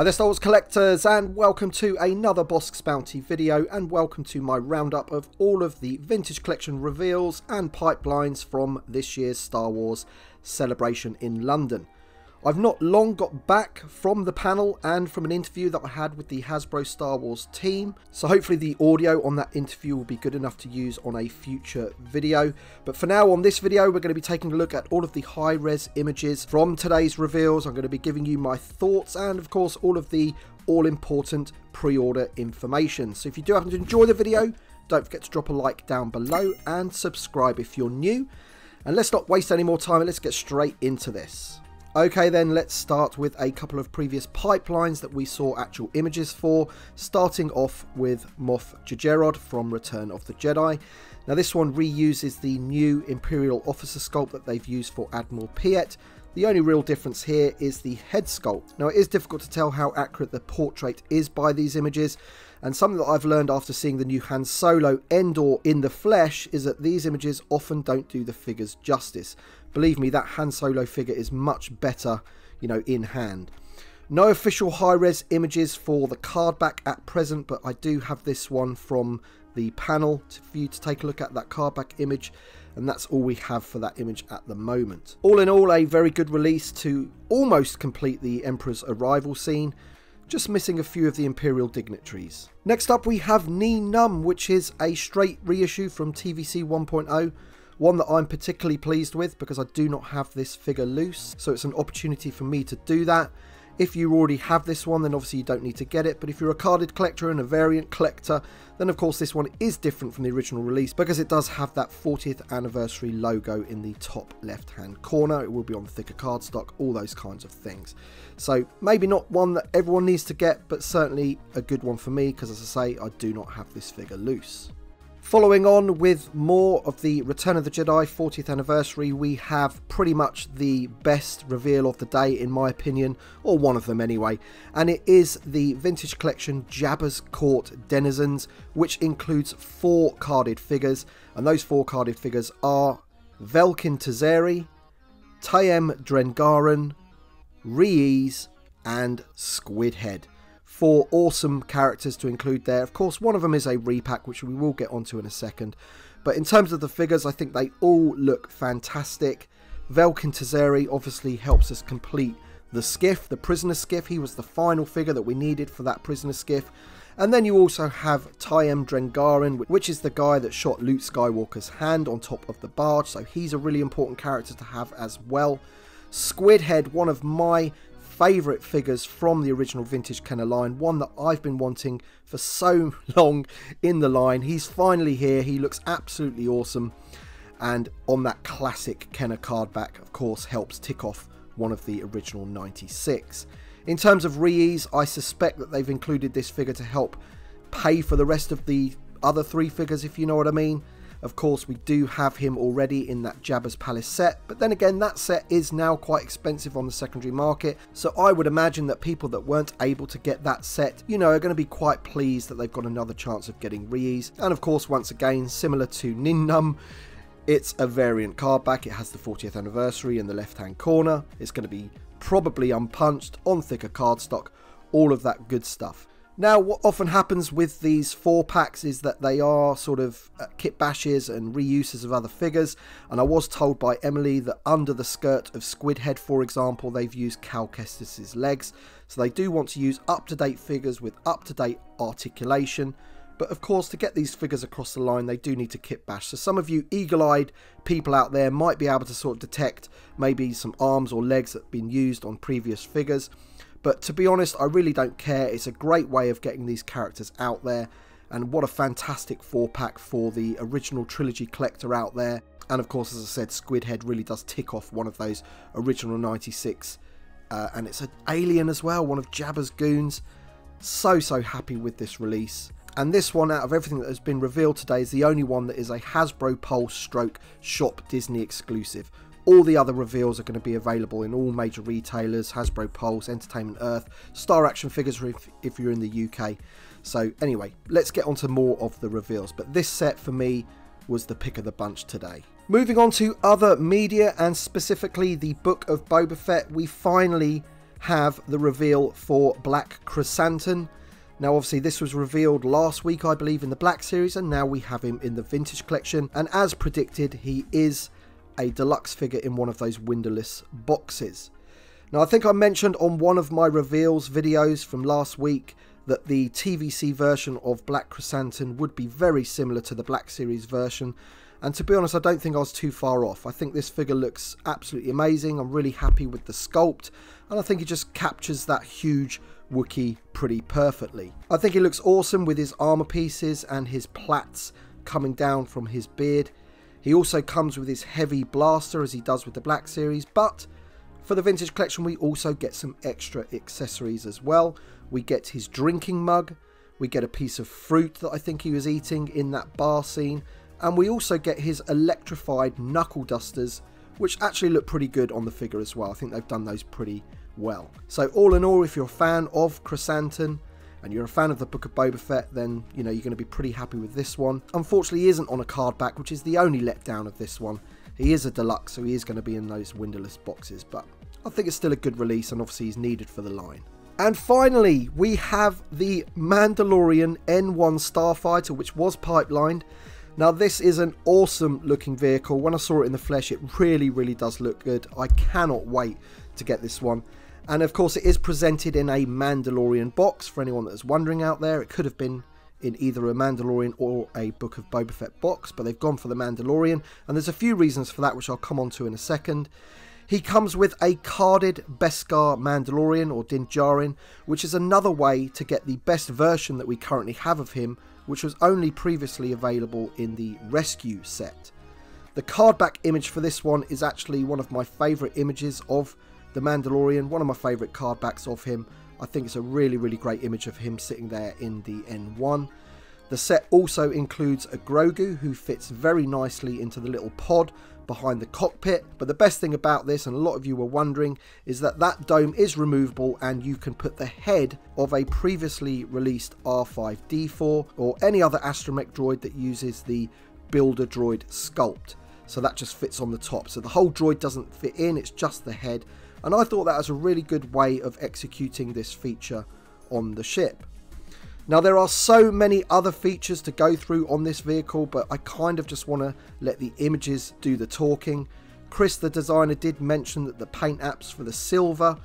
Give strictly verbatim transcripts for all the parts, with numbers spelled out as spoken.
Hi there Star Wars collectors, and welcome to another Bossk's Bounty video, and welcome to my roundup of all of the vintage collection reveals and pipelines from this year's Star Wars Celebration in London. I've not long got back from the panel and from an interview that I had with the Hasbro Star Wars team, so hopefully the audio on that interview will be good enough to use on a future video. But for now, on this video, we're going to be taking a look at all of the high-res images from today's reveals. I'm going to be giving you my thoughts and, of course, all of the all-important pre-order information. So if you do happen to enjoy the video, don't forget to drop a like down below and subscribe if you're new. And let's not waste any more time and let's get straight into this. Okay then, let's start with a couple of previous pipelines that we saw actual images for, starting off with Moff Jerjerrod from Return of the Jedi. Now this one reuses the new Imperial Officer sculpt that they've used for Admiral Piett. The only real difference here is the head sculpt. Now it is difficult to tell how accurate the portrait is by these images, and something that I've learned after seeing the new Han Solo Endor in the flesh is that these images often don't do the figures justice. Believe me, that Han Solo figure is much better, you know, in hand. No official high-res images for the card back at present, but I do have this one from the panel for you to take a look at, that card back image, and that's all we have for that image at the moment. All in all, a very good release to almost complete the Emperor's arrival scene, just missing a few of the Imperial dignitaries. Next up, we have Nien Nunb, which is a straight reissue from T V C one point oh. One that I'm particularly pleased with because I do not have this figure loose, so it's an opportunity for me to do that. If you already have this one, then obviously you don't need to get it, but if you're a carded collector and a variant collector, then of course this one is different from the original release because it does have that fortieth anniversary logo in the top left-hand corner. It will be on thicker cardstock, all those kinds of things. So maybe not one that everyone needs to get, but certainly a good one for me because, as I say, I do not have this figure loose. Following on with more of the Return of the Jedi fortieth anniversary, we have pretty much the best reveal of the day, in my opinion, or one of them anyway, and it is the vintage collection Jabba's Court Denizens, which includes four carded figures, and those four carded figures are Velkin Tazeri, Tayem Drengaran, Ree-Yees, and Squidhead. Four awesome characters to include there. Of course, one of them is a repack, which we will get onto in a second. But in terms of the figures, I think they all look fantastic. Velkin Tazeri obviously helps us complete the skiff, the prisoner skiff. He was the final figure that we needed for that prisoner skiff. And then you also have Tayem Drengaran, which is the guy that shot Luke Skywalker's hand on top of the barge. So he's a really important character to have as well. Squidhead, one of my favourite figures from the original vintage Kenner line, one that I've been wanting for so long in the line. He's finally here. He looks absolutely awesome, and on that classic Kenner card back, of course, helps tick off one of the original ninety-six. In terms of Ree-Yees, I suspect that they've included this figure to help pay for the rest of the other three figures, if you know what I mean. Of course, we do have him already in that Jabba's Palace set, but then again, that set is now quite expensive on the secondary market, so I would imagine that people that weren't able to get that set, you know, are going to be quite pleased that they've got another chance of getting Ree-Yees. And of course, once again, similar to Nien Nunb, it's a variant card back. It has the fortieth anniversary in the left-hand corner. It's going to be probably unpunched on thicker cardstock, all of that good stuff. Now, what often happens with these four packs is that they are sort of kit bashes and reuses of other figures, and I was told by Emily that under the skirt of Squidhead, for example, they've used Cal Kestis's legs, so they do want to use up-to-date figures with up-to-date articulation. But of course, to get these figures across the line, they do need to kit bash. So some of you eagle-eyed people out there might be able to sort of detect maybe some arms or legs that have been used on previous figures. But to be honest, I really don't care. It's a great way of getting these characters out there. And what a fantastic four-pack for the original trilogy collector out there. And of course, as I said, Squidhead really does tick off one of those original ninety-six. Uh, and it's an alien as well, one of Jabba's goons. So, so happy with this release. And this one, out of everything that has been revealed today, is the only one that is a Hasbro Pulse stroke Shop Disney exclusive. All the other reveals are going to be available in all major retailers, Hasbro Pulse, Entertainment Earth, Star Action Figures if, if you're in the U K. So anyway, let's get on to more of the reveals. But this set for me was the pick of the bunch today. Moving on to other media, and specifically the Book of Boba Fett, we finally have the reveal for Black Krrsantan. Now, obviously, this was revealed last week, I believe, in the Black Series, and now we have him in the Vintage Collection. And as predicted, he is a deluxe figure in one of those windowless boxes. Now, I think I mentioned on one of my reveals videos from last week that the T V C version of Black Krrsantan would be very similar to the Black Series version. And to be honest, I don't think I was too far off. I think this figure looks absolutely amazing. I'm really happy with the sculpt, and I think it just captures that huge Wookiee pretty perfectly. I think he looks awesome with his armor pieces and his plaits coming down from his beard. He also comes with his heavy blaster as he does with the Black Series, but for the Vintage Collection we also get some extra accessories as well. We get his drinking mug, we get a piece of fruit that I think he was eating in that bar scene, and we also get his electrified knuckle dusters, which actually look pretty good on the figure as well. I think they've done those pretty well. So all in all, if you're a fan of Krrsantan and you're a fan of the Book of Boba Fett, then you know you're going to be pretty happy with this one. Unfortunately, he isn't on a card back, which is the only letdown of this one. He is a deluxe, so he is going to be in those windowless boxes, but I think it's still a good release, and obviously he's needed for the line. And finally, we have the Mandalorian N one Starfighter, which was pipelined. Now, this is an awesome looking vehicle. When I saw it in the flesh, it really, really does look good. I cannot wait to get this one. And of course, it is presented in a Mandalorian box, for anyone that's wondering out there. It could have been in either a Mandalorian or a Book of Boba Fett box, but they've gone for the Mandalorian. And there's a few reasons for that, which I'll come on to in a second. He comes with a carded Beskar Mandalorian, or Din Djarin, which is another way to get the best version that we currently have of him, which was only previously available in the Rescue set. The card back image for this one is actually one of my favourite images of the Mandalorian, one of my favourite card backs of him. I think it's a really, really great image of him sitting there in the N one. The set also includes a Grogu, who fits very nicely into the little pod behind the cockpit. But the best thing about this, and a lot of you were wondering, is that that dome is removable and you can put the head of a previously released R five D four or any other astromech droid that uses the Builder Droid sculpt. So that just fits on the top. So the whole droid doesn't fit in, it's just the head. And I thought that was a really good way of executing this feature on the ship. Now, there are so many other features to go through on this vehicle, but I kind of just want to let the images do the talking. Chris, the designer, did mention that the paint apps for the silver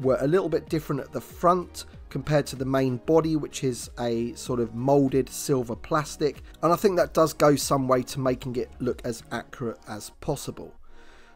were a little bit different at the front compared to the main body, which is a sort of molded silver plastic. And I think that does go some way to making it look as accurate as possible.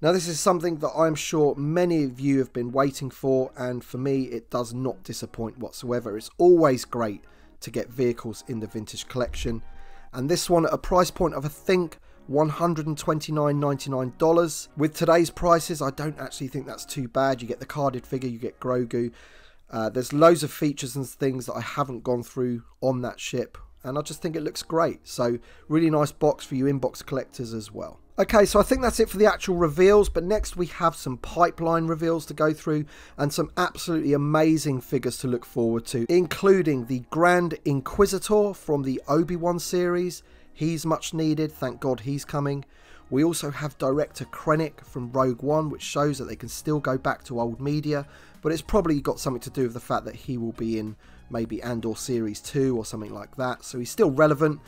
Now, this is something that I'm sure many of you have been waiting for, and for me, it does not disappoint whatsoever. It's always great to get vehicles in the Vintage Collection, and this one at a price point of, I think, one hundred twenty-nine ninety-nine. With today's prices, I don't actually think that's too bad. You get the carded figure, you get Grogu. Uh, there's loads of features and things that I haven't gone through on that ship, and I just think it looks great. So, really nice box for you inbox collectors as well. Okay, so I think that's it for the actual reveals, but next we have some pipeline reveals to go through and some absolutely amazing figures to look forward to, including the Grand Inquisitor from the Obi-Wan series. He's much needed, thank God he's coming. We also have Director Krennic from Rogue One, which shows that they can still go back to old media, but it's probably got something to do with the fact that he will be in maybe Andor Series two or something like that, so he's still relevant.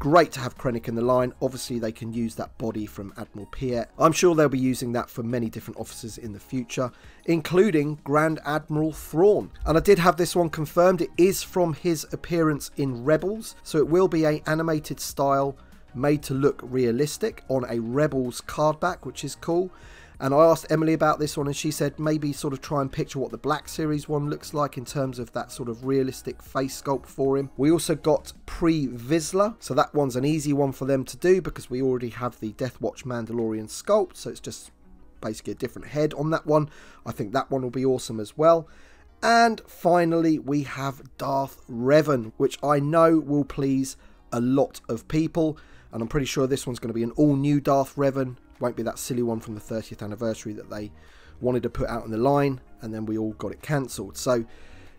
Great to have Krennic in the line. Obviously, they can use that body from Admiral Piett. I'm sure they'll be using that for many different officers in the future, including Grand Admiral Thrawn. And I did have this one confirmed. It is from his appearance in Rebels, so it will be an animated style made to look realistic on a Rebels card back, which is cool. And I asked Emily about this one, and she said maybe sort of try and picture what the Black Series one looks like in terms of that sort of realistic face sculpt for him. We also got Pre-Vizsla, so that one's an easy one for them to do because we already have the Death Watch Mandalorian sculpt, so it's just basically a different head on that one. I think that one will be awesome as well. And finally, we have Darth Revan, which I know will please a lot of people, and I'm pretty sure this one's going to be an all-new Darth Revan. Won't be that silly one from the thirtieth anniversary that they wanted to put out on the line, and then we all got it cancelled. So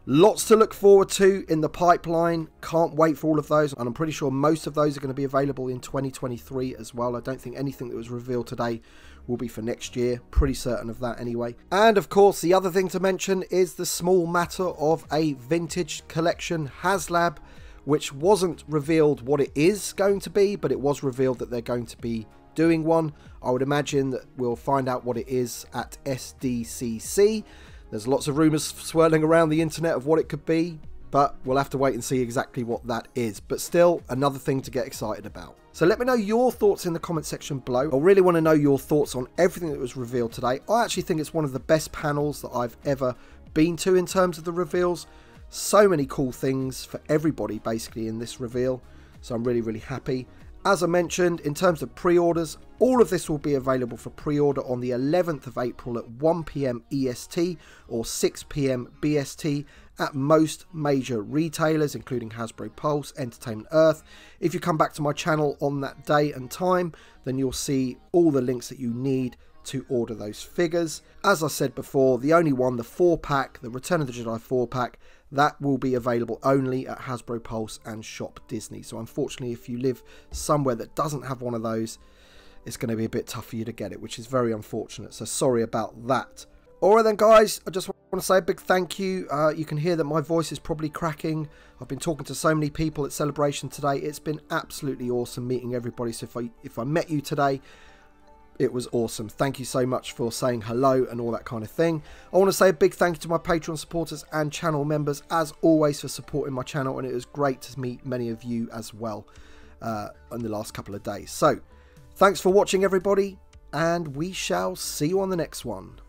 Lots to look forward to in the pipeline. Can't wait for all of those. And I'm pretty sure most of those are going to be available in twenty twenty-three as well. I don't think anything that was revealed today will be for next year. Pretty certain of that anyway. And of course, the other thing to mention is the small matter of a vintage collection HasLab, which wasn't revealed what it is going to be, but it was revealed that they're going to be doing one. I would imagine that we'll find out what it is at S D C C. There's lots of rumours swirling around the internet of what it could be, but we'll have to wait and see exactly what that is. But still, another thing to get excited about. So let me know your thoughts in the comment section below. I really want to know your thoughts on everything that was revealed today. I actually think it's one of the best panels that I've ever been to in terms of the reveals. So many cool things for everybody basically in this reveal. So I'm really, really happy. As I mentioned, in terms of pre-orders, all of this will be available for pre-order on the eleventh of April at one p m E S T or six p m B S T at most major retailers, including Hasbro Pulse, Entertainment Earth. If you come back to my channel on that day and time, then you'll see all the links that you need to order those figures. As I said before, the only one, the four pack, the Return of the Jedi four pack, that will be available only at Hasbro Pulse and Shop Disney. So unfortunately, if you live somewhere that doesn't have one of those, it's going to be a bit tough for you to get it, which is very unfortunate. So sorry about that. All right then, guys, I just want to say a big thank you. Uh, you can hear that my voice is probably cracking. I've been talking to so many people at Celebration today. It's been absolutely awesome meeting everybody. So if I, if I met you today, it was awesome. Thank you so much for saying hello and all that kind of thing. I want to say a big thank you to my Patreon supporters and channel members, as always, for supporting my channel. And it was great to meet many of you as well uh, in the last couple of days. So thanks for watching, everybody, and we shall see you on the next one.